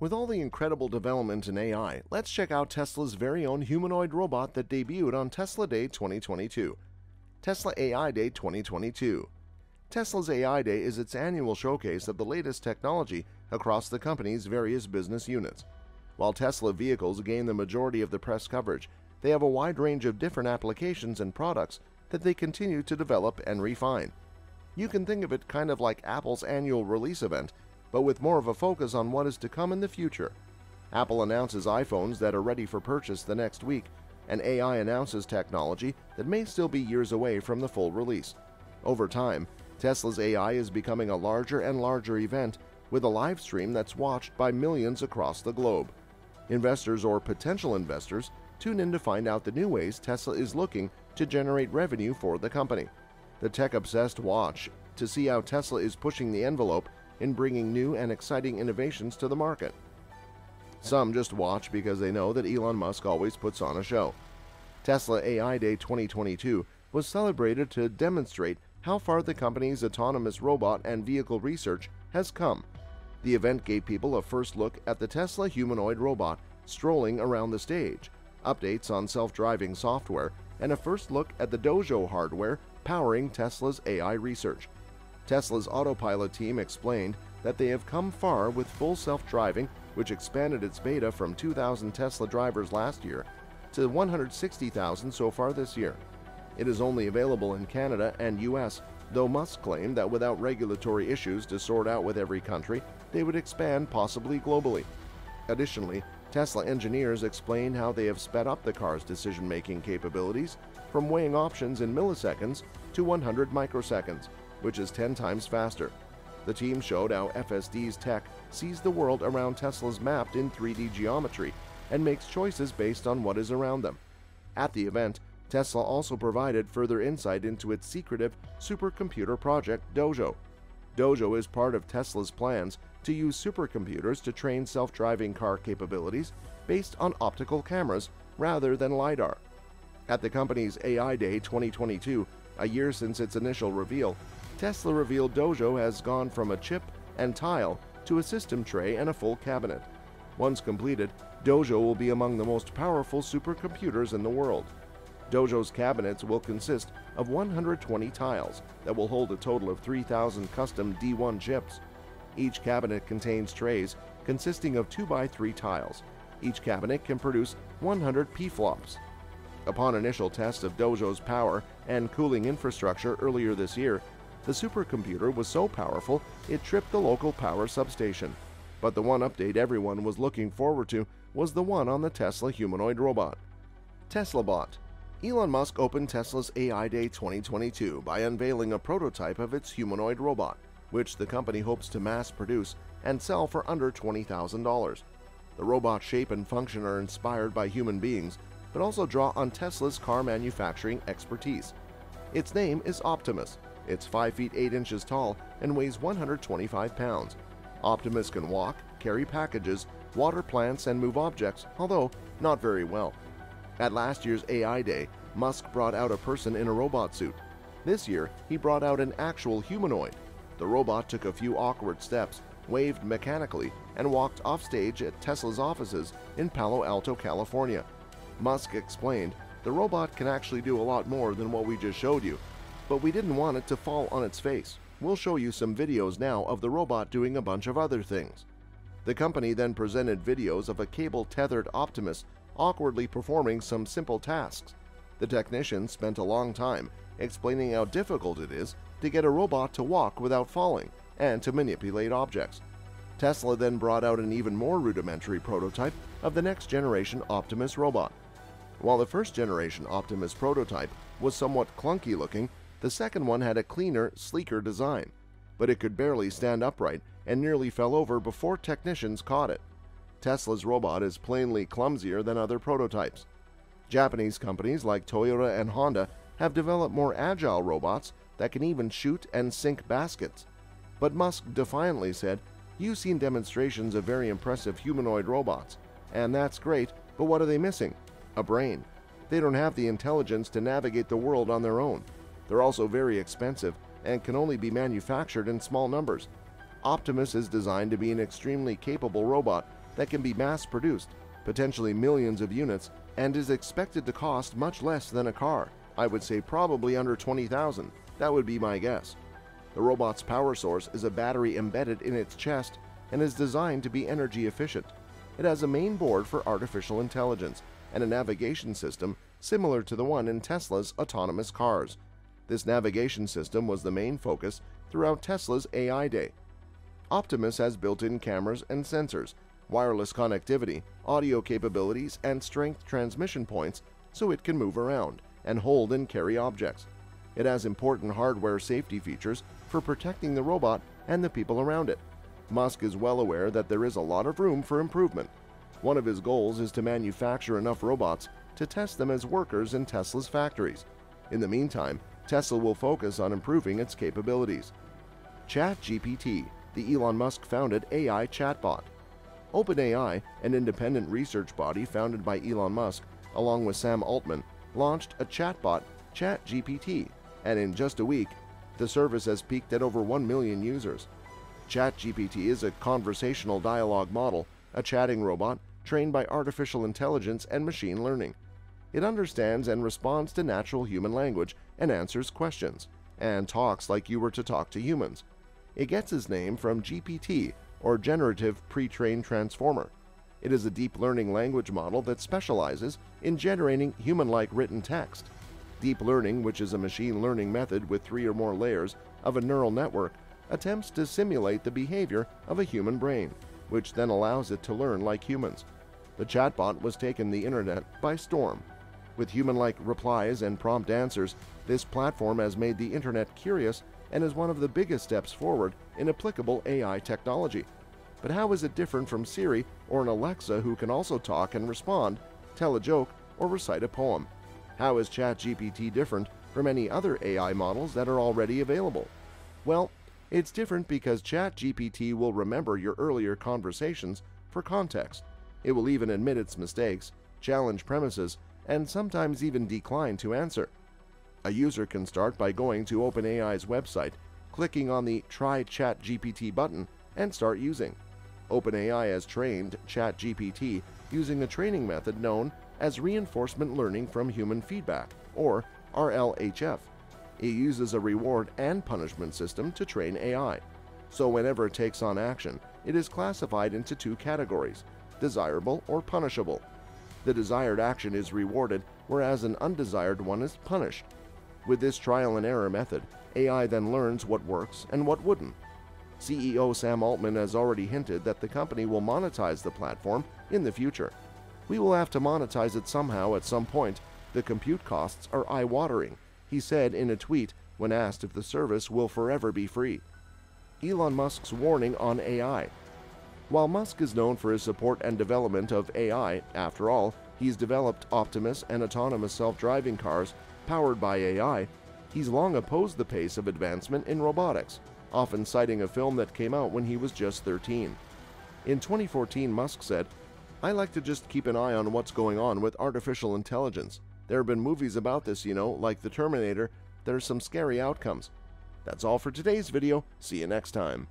With all the incredible development in AI, let's check out Tesla's very own humanoid robot that debuted on Tesla Day 2022. Tesla AI Day 2022. Tesla's AI Day is its annual showcase of the latest technology across the company's various business units. While Tesla vehicles gain the majority of the press coverage, they have a wide range of different applications and products that they continue to develop and refine. You can think of it kind of like Apple's annual release event, but with more of a focus on what is to come in the future. Apple announces iPhones that are ready for purchase the next week, and AI announces technology that may still be years away from the full release. Over time, Tesla's AI is becoming a larger and larger event with a live stream that's watched by millions across the globe. Investors or potential investors tune in to find out the new ways Tesla is looking to generate revenue for the company. The tech-obsessed watch to see how Tesla is pushing the envelope in bringing new and exciting innovations to the market. Some just watch because they know that Elon Musk always puts on a show. Tesla AI Day 2022 was celebrated to demonstrate how far the company's autonomous robot and vehicle research has come. The event gave people a first look at the Tesla humanoid robot strolling around the stage, updates on self-driving software, and a first look at the Dojo hardware powering Tesla's AI research. Tesla's autopilot team explained that they have come far with full self-driving, which expanded its beta from 2,000 Tesla drivers last year to 160,000 so far this year. It is only available in Canada and US, though Musk claimed that without regulatory issues to sort out with every country, they would expand possibly globally. Additionally, Tesla engineers explained how they have sped up the car's decision-making capabilities from weighing options in milliseconds to 100 microseconds, which is 10 times faster. The team showed how FSD's tech sees the world around Teslas mapped in 3D geometry and makes choices based on what is around them. At the event, Tesla also provided further insight into its secretive supercomputer project Dojo. Dojo is part of Tesla's plans to use supercomputers to train self-driving car capabilities based on optical cameras rather than LiDAR. At the company's AI Day 2022, a year since its initial reveal, Tesla revealed Dojo has gone from a chip and tile to a system tray and a full cabinet. Once completed, Dojo will be among the most powerful supercomputers in the world. Dojo's cabinets will consist of 120 tiles that will hold a total of 3,000 custom D1 chips. Each cabinet contains trays consisting of 2x3 tiles. Each cabinet can produce 100 pflops. Upon initial tests of Dojo's power and cooling infrastructure earlier this year, the supercomputer was so powerful it tripped the local power substation. But the one update everyone was looking forward to was the one on the Tesla humanoid robot. TeslaBot. Elon Musk opened Tesla's AI Day 2022 by unveiling a prototype of its humanoid robot, which the company hopes to mass produce and sell for under $20,000. The robot's shape and function are inspired by human beings, but also draw on Tesla's car manufacturing expertise. Its name is Optimus. It's 5 feet 8 inches tall and weighs 125 pounds. Optimus can walk, carry packages, water plants, and move objects, although not very well. At last year's AI Day, Musk brought out a person in a robot suit. This year, he brought out an actual humanoid. The robot took a few awkward steps, waved mechanically, and walked offstage at Tesla's offices in Palo Alto, California. Musk explained, "The robot can actually do a lot more than what we just showed you, but we didn't want it to fall on its face. We'll show you some videos now of the robot doing a bunch of other things." The company then presented videos of a cable-tethered Optimus awkwardly performing some simple tasks. The technician spent a long time explaining how difficult it is to get a robot to walk without falling and to manipulate objects. Tesla then brought out an even more rudimentary prototype of the next generation Optimus robot. While the first generation Optimus prototype was somewhat clunky looking, the second one had a cleaner, sleeker design, but it could barely stand upright and nearly fell over before technicians caught it. Tesla's robot is plainly clumsier than other prototypes. Japanese companies like Toyota and Honda have developed more agile robots that can even shoot and sink baskets. But Musk defiantly said, "You've seen demonstrations of very impressive humanoid robots, and that's great, but what are they missing? A brain. They don't have the intelligence to navigate the world on their own. They're also very expensive and can only be manufactured in small numbers. Optimus is designed to be an extremely capable robot that can be mass-produced, potentially millions of units, and is expected to cost much less than a car. I would say probably under $20,000. That would be my guess. The robot's power source is a battery embedded in its chest and is designed to be energy efficient. It has a main board for artificial intelligence and a navigation system similar to the one in Tesla's autonomous cars. This navigation system was the main focus throughout Tesla's AI Day. Optimus has built-in cameras and sensors, wireless connectivity, audio capabilities, and strength transmission points so it can move around and hold and carry objects. It has important hardware safety features for protecting the robot and the people around it. Musk is well aware that there is a lot of room for improvement. One of his goals is to manufacture enough robots to test them as workers in Tesla's factories. In the meantime, Tesla will focus on improving its capabilities. ChatGPT, the Elon Musk-founded AI chatbot. OpenAI, an independent research body founded by Elon Musk, along with Sam Altman, launched a chatbot, ChatGPT, and in just a week, the service has peaked at over 1 million users. ChatGPT is a conversational dialogue model, a chatting robot trained by artificial intelligence and machine learning. It understands and responds to natural human language and answers questions, and talks like you were to talk to humans. It gets its name from GPT, or Generative Pre-trained Transformer. It is a deep learning language model that specializes in generating human-like written text. Deep learning, which is a machine learning method with 3 or more layers of a neural network, attempts to simulate the behavior of a human brain, which then allows it to learn like humans. The chatbot was taken the internet by storm. With human-like replies and prompt answers, this platform has made the internet curious and is one of the biggest steps forward in applicable AI technology. But how is it different from Siri or an Alexa, who can also talk and respond, tell a joke, or recite a poem? How is ChatGPT different from any other AI models that are already available? Well, it's different because ChatGPT will remember your earlier conversations for context. It will even admit its mistakes, challenge premises, and sometimes even decline to answer. A user can start by going to OpenAI's website, clicking on the Try ChatGPT button, and start using. OpenAI has trained ChatGPT using a training method known as reinforcement learning from human feedback, or RLHF. It uses a reward and punishment system to train AI. So whenever it takes on action, it is classified into 2 categories, desirable or punishable. The desired action is rewarded, whereas an undesired one is punished. With this trial and error method, AI then learns what works and what wouldn't. CEO Sam Altman has already hinted that the company will monetize the platform in the future. "We will have to monetize it somehow at some point. The compute costs are eye-watering," he said in a tweet when asked if the service will forever be free. Elon Musk's warning on AI. While Musk is known for his support and development of AI, after all, he's developed Optimus and autonomous self-driving cars powered by AI, he's long opposed the pace of advancement in robotics, often citing a film that came out when he was just 13. In 2014, Musk said, "I like to just keep an eye on what's going on with artificial intelligence. There have been movies about this, like The Terminator. There's some scary outcomes." That's all for today's video. See you next time.